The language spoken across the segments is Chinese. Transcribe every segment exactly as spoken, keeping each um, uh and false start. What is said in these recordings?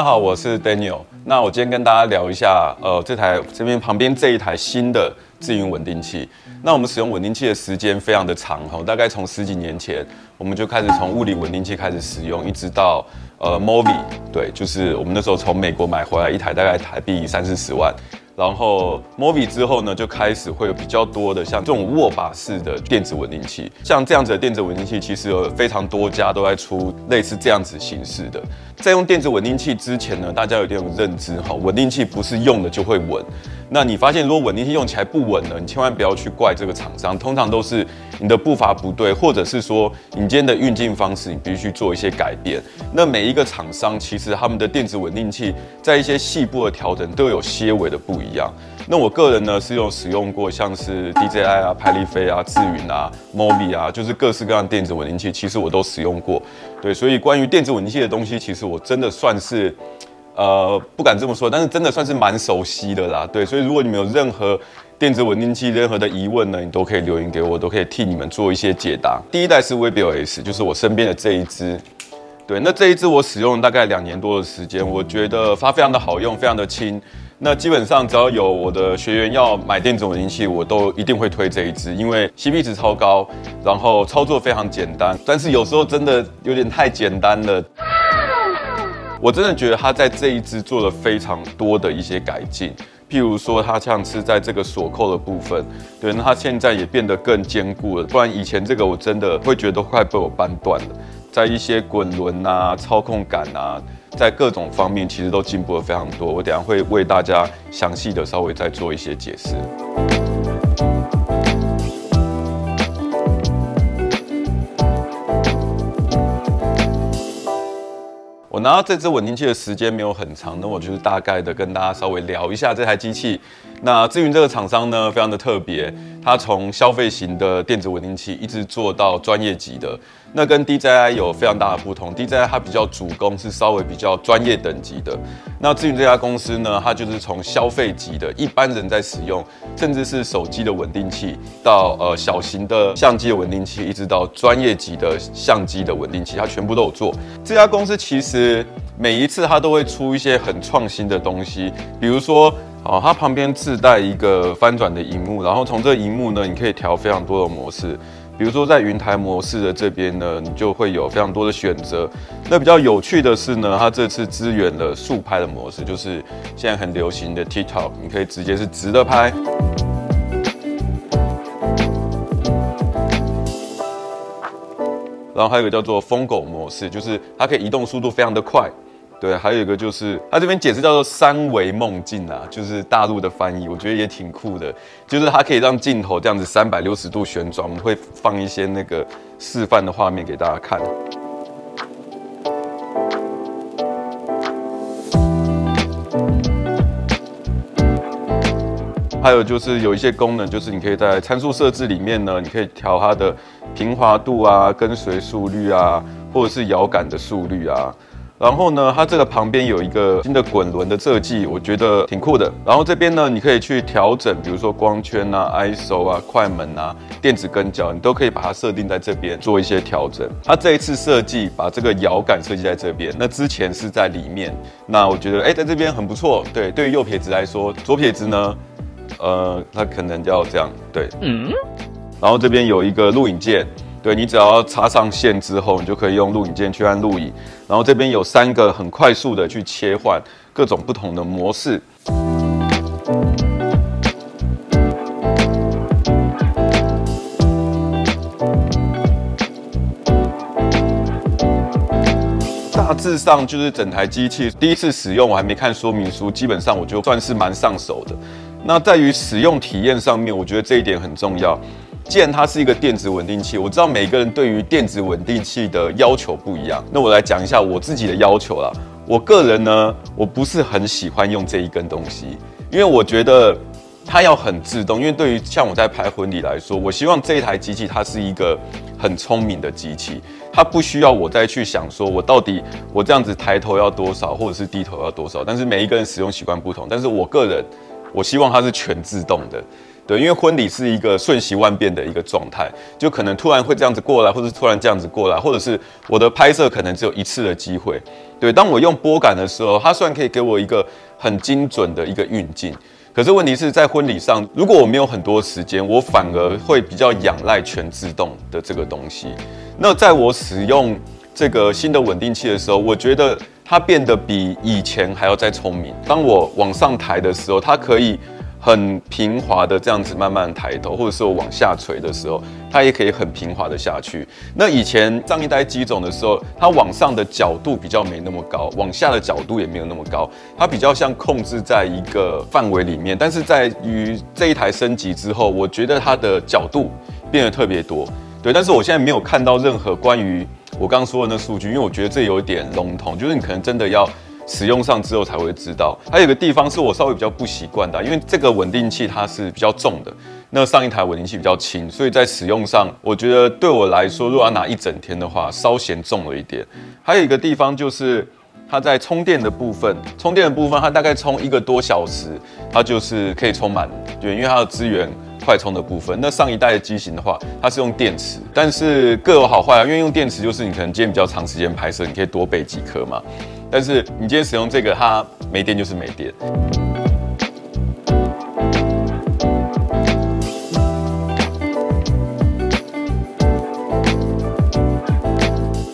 家好，我是 Daniel。那我今天跟大家聊一下，呃，这台这边旁边这一台新的自营稳定器。那我们使用稳定器的时间非常的长哦，大概从十几年前我们就开始从物理稳定器开始使用，一直到呃 MōVI， 对，就是我们那时候从美国买回来一台，大概台币三四十万。 然后 MōVI 之后呢，就开始会有比较多的像这种握把式的电子稳定器，像这样子的电子稳定器，其实有非常多家都在出类似这样子形式的。在用电子稳定器之前呢，大家有点认知哈，稳定器不是用了就会稳。那你发现如果稳定器用起来不稳呢，你千万不要去怪这个厂商，通常都是你的步伐不对，或者是说你今天的运镜方式你必须做一些改变。那每一个厂商其实他们的电子稳定器在一些细部的调整都有些微的不一样。 一样，那我个人呢是有使用过像是 D J I 啊、拍立飞啊、智云啊、MōVI 啊，就是各式各样的电子稳定器，其实我都使用过。对，所以关于电子稳定器的东西，其实我真的算是，呃，不敢这么说，但是真的算是蛮熟悉的啦。对，所以如果你们有任何 电子稳定器任何的疑问呢，你都可以留言给我，都可以替你们做一些解答。第一代是 WEEBILL-S， 就是我身边的这一支。 对，那这一支我使用大概两年多的时间，我觉得它非常的好用，非常的轻。那基本上只要有我的学员要买电子稳定器，我都一定会推这一支，因为 C P 值超高，然后操作非常简单。但是有时候真的有点太简单了。 我真的觉得它在这一支做了非常多的一些改进，譬如说它像是在这个锁扣的部分，对，那它现在也变得更坚固了，不然以前这个我真的会觉得都快被我扳断了。在一些滚轮啊、操控感啊，在各种方面其实都进步了非常多。我等一下会为大家详细的稍微再做一些解释。 我拿到这支稳定器的时间没有很长，那我就是大概的跟大家稍微聊一下这台机器。那至于这个厂商呢，非常的特别，它从消费型的电子稳定器一直做到专业级的，那跟 D J I 有非常大的不同。D J I 它比较主攻是稍微比较专业等级的，那至于这家公司呢，它就是从消费级的一般人在使用，甚至是手机的稳定器，到呃小型的相机的稳定器，一直到专业级的相机的稳定器，它全部都有做。这家公司其实 是每一次它都会出一些很创新的东西，比如说，哦，它旁边自带一个翻转的萤幕，然后从这萤幕呢，你可以调非常多的模式。 比如说在云台模式的这边呢，你就会有非常多的选择。那比较有趣的是呢，它这次支援了竖拍的模式，就是现在很流行的 TikTok， 你可以直接是直的拍。 然后还有一个叫做疯狗模式，就是它可以移动速度非常的快，对，还有一个就是它这边解释叫做三维梦境啊，就是大陆的翻译，我觉得也挺酷的，就是它可以让镜头这样子三百六十度旋转，我们会放一些那个示范的画面给大家看。 还有就是有一些功能，就是你可以在参数设置里面呢，你可以调它的平滑度啊、跟随速率啊，或者是摇杆的速率啊。然后呢，它这个旁边有一个新的滚轮的设计，我觉得挺酷的。然后这边呢，你可以去调整，比如说光圈啊、I S O 啊、快门啊、电子跟焦，你都可以把它设定在这边做一些调整。它这一次设计把这个摇杆设计在这边，那之前是在里面。那我觉得，哎，在这边很不错。对，对于右撇子来说，左撇子呢？ 呃，它可能要这样，对，嗯，然后这边有一个录影键，对你只要插上线之后，你就可以用录影键去按录影，然后这边有三个很快速的去切换各种不同的模式。 大致上就是整台机器第一次使用，我还没看说明书，基本上我就算是蛮上手的。那在于使用体验上面，我觉得这一点很重要。既然它是一个电子稳定器，我知道每个人对于电子稳定器的要求不一样，那我来讲一下我自己的要求啦。我个人呢，我不是很喜欢用这一根东西，因为我觉得它要很自动。因为对于像我在拍婚礼来说，我希望这一台机器它是一个很聪明的机器。 它不需要我再去想，说我到底我这样子抬头要多少，或者是低头要多少。但是每一个人使用习惯不同，但是我个人，我希望它是全自动的。对，因为婚礼是一个瞬息万变的一个状态，就可能突然会这样子过来，或者突然这样子过来，或者是我的拍摄可能只有一次的机会。对，当我用拨杆的时候，它虽然可以给我一个很精准的一个运镜。 可是问题是在婚礼上，如果我没有很多时间，我反而会比较仰赖全自动的这个东西。那在我使用这个新的稳定器的时候，我觉得它变得比以前还要再聪明。当我往上抬的时候，它可以很平滑的这样子慢慢抬头，或者是我往下垂的时候，它也可以很平滑的下去。那以前上一代机种的时候，它往上的角度比较没那么高，往下的角度也没有那么高，它比较像控制在一个范围里面。但是在于这一台升级之后，我觉得它的角度变得特别多，对。但是我现在没有看到任何关于我刚刚说的那数据，因为我觉得这有点笼统，就是你可能真的要 使用上之后才会知道，还有一个地方是我稍微比较不习惯的、啊，因为这个稳定器它是比较重的，那上一台稳定器比较轻，所以在使用上，我觉得对我来说，如果要拿一整天的话，稍嫌重了一点。还有一个地方就是它在充电的部分，充电的部分它大概充一个多小时，它就是可以充满，对，因为它的资源 快充的部分，那上一代的机型的话，它是用电池，但是各有好坏啊。因为用电池就是你可能今天比较长时间拍摄，你可以多备几颗嘛。但是你今天使用这个，它没电就是没电。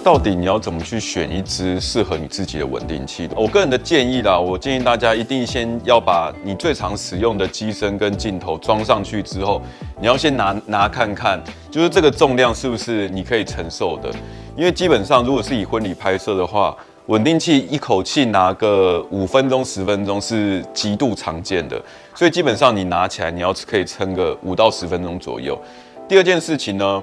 到底你要怎么去选一支适合你自己的稳定器？我个人的建议啦，我建议大家一定先要把你最常使用的机身跟镜头装上去之后，你要先拿拿看看，就是这个重量是不是你可以承受的。因为基本上如果是以婚礼拍摄的话，稳定器一口气拿个五分钟、十分钟是极度常见的，所以基本上你拿起来你要可以撑个五到十分钟左右。第二件事情呢，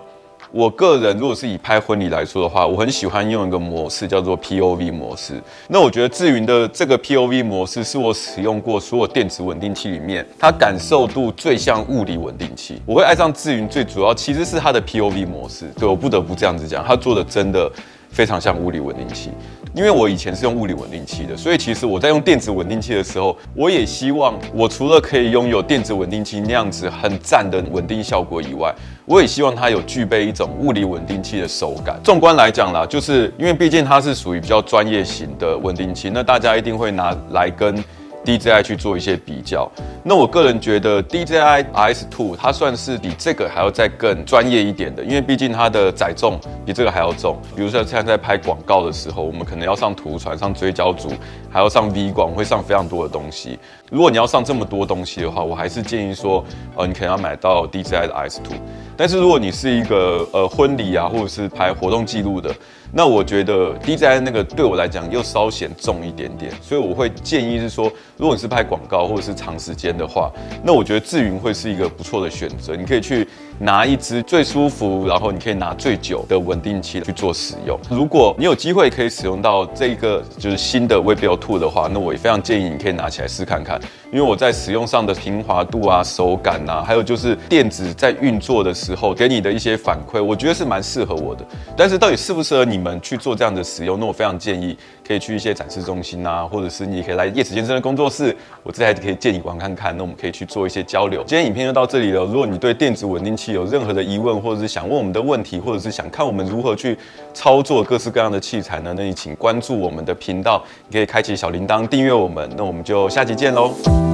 我个人如果是以拍婚礼来说的话，我很喜欢用一个模式叫做 P O V 模式。那我觉得智云的这个 P O V 模式是我使用过所有电子稳定器里面，它感受度最像物理稳定器。我会爱上智云最主要其实是它的 P O V 模式，对我不得不这样子讲，它做的真的 非常像物理稳定器，因为我以前是用物理稳定器的，所以其实我在用电子稳定器的时候，我也希望我除了可以拥有电子稳定器那样子很赞的稳定效果以外，我也希望它有具备一种物理稳定器的手感。纵观来讲啦，就是因为毕竟它是属于比较专业型的稳定器，那大家一定会拿来跟 D J I 去做一些比较。那我个人觉得 D J I R S 二 它算是比这个还要再更专业一点的，因为毕竟它的载重比这个还要重。比如说现在在拍广告的时候，我们可能要上图传、上追焦组，还要上 V 广，会上非常多的东西。如果你要上这么多东西的话，我还是建议说，呃，你可能要买到 D J I 的 R S 二。但是如果你是一个呃婚礼啊，或者是拍活动记录的， 那我觉得 D J I 那个对我来讲又稍显重一点点，所以我会建议是说，如果你是拍广告或者是长时间的话，那我觉得智云会是一个不错的选择。你可以去拿一支最舒服，然后你可以拿最久的稳定器去做使用。如果你有机会可以使用到这个就是新的 WEEBILL 二的话，那我也非常建议你可以拿起来试看看，因为我在使用上的平滑度啊、手感啊，还有就是电子在运作的时候给你的一些反馈，我觉得是蛮适合我的。但是到底适不适合你 们去做这样的使用，那我非常建议可以去一些展示中心啊，或者是你可以来叶子先生的工作室，我这台可以借你玩看看。那我们可以去做一些交流。今天影片就到这里了。如果你对电子稳定器有任何的疑问，或者是想问我们的问题，或者是想看我们如何去操作各式各样的器材呢，那你请关注我们的频道，你可以开启小铃铛订阅我们。那我们就下期见喽。